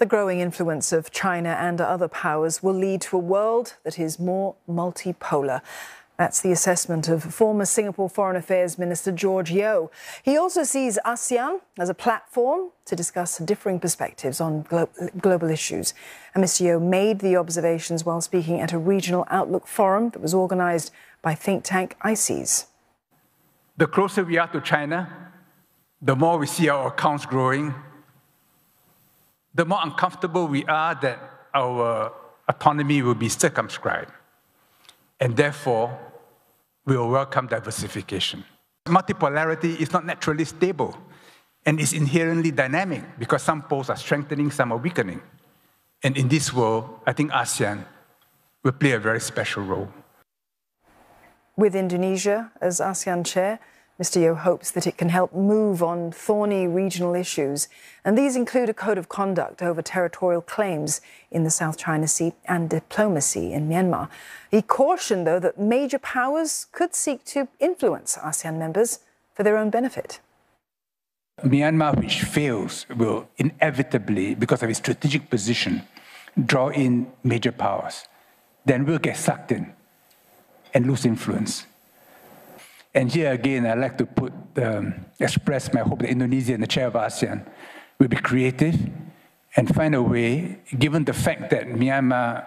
The growing influence of China and other powers will lead to a world that is more multipolar. That's the assessment of former Singapore Foreign Affairs Minister George Yeo. He also sees ASEAN as a platform to discuss differing perspectives on global issues. And Mr. Yeo made the observations while speaking at a regional outlook forum that was organised by think tank ISEAS. The closer we are to China, the more we see our accounts growing, the more uncomfortable we are that our autonomy will be circumscribed. And therefore, we will welcome diversification. Multipolarity is not naturally stable and is inherently dynamic because some poles are strengthening, some are weakening. And in this world, I think ASEAN will play a very special role. With Indonesia as ASEAN chair, Mr. Yeo hopes that it can help move on thorny regional issues. And these include a code of conduct over territorial claims in the South China Sea and diplomacy in Myanmar. He cautioned, though, that major powers could seek to influence ASEAN members for their own benefit. Myanmar, which fails, will inevitably, because of its strategic position, draw in major powers. Then we'll get sucked in and lose influence. And here again, I'd like to express my hope that Indonesia and the chair of ASEAN will be creative and find a way, given the fact that Myanmar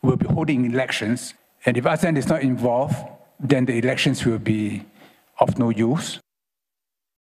will be holding elections, and if ASEAN is not involved, then the elections will be of no use.